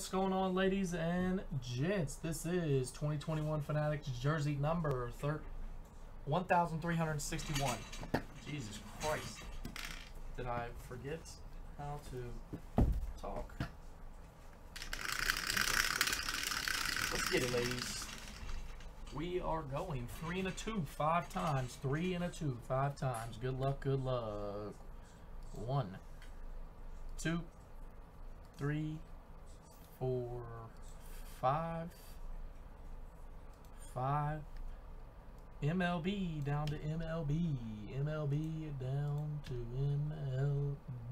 What's going on, ladies and gents? This is 2021 Fanatics jersey number 1361. Jesus Christ. Did I forget how to talk? Let's get it, ladies. We are going 3 and a 2 5 times. 3 and a 2 5 times. Good luck, good luck. 1, 2, 3, 4, 5, 5. MLB down to MLB. MLB down to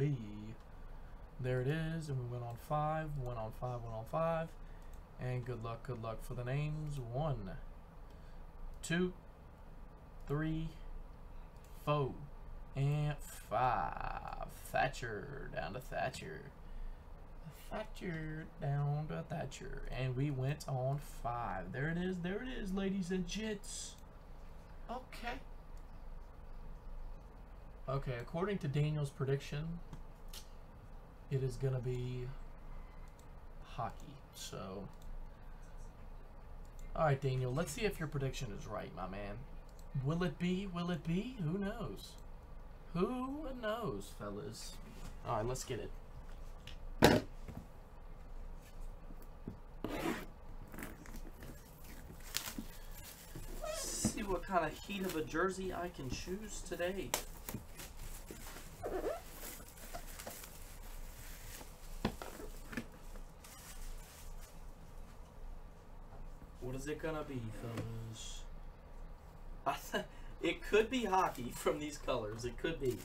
MLB. There it is. And we went on 5, went on 5, went on 5. And good luck for the names. 1, 2, 3, 4, and 5. Thatcher down to Thatcher. Thatcher down to Thatcher. And we went on 5. There it is, ladies and gents. Okay. Okay, according to Daniel's prediction, it is going to be hockey. So, all right, Daniel, let's see if your prediction is right, my man. Will it be? Will it be? Who knows? Who knows, fellas? All right, let's get it. What kind of heat of a jersey I can choose today. What is it gonna be, fellas? It could be hockey from these colors. It could be.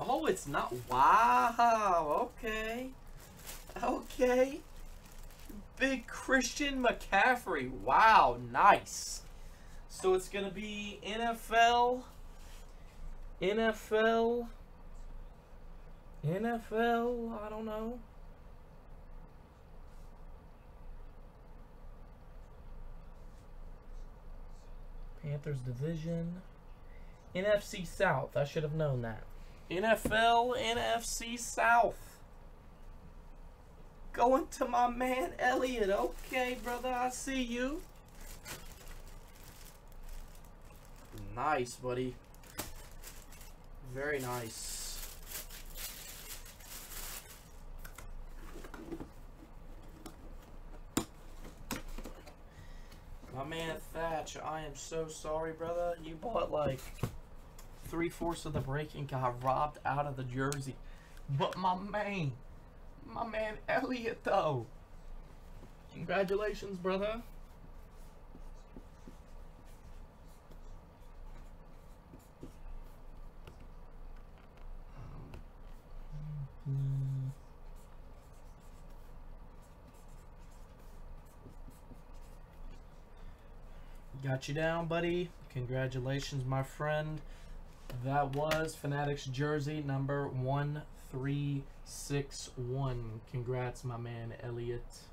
Oh, it's not. Wow. Okay. Okay. Big Christian McCaffrey. Wow, nice. So it's going to be NFL, I don't know. Panthers division. NFC South. I should have known that. NFL, NFC South. Going to my man Elliot. Okay, brother, I see you. Nice, buddy. Very nice. My man Thatch, I am so sorry, brother. You bought like 3/4 of the break and got robbed out of the jersey. But my man Elliot, though. Congratulations, brother. Got you down, buddy. Congratulations, my friend. That was Fanatics jersey number 1361. Congrats, my man Elliot.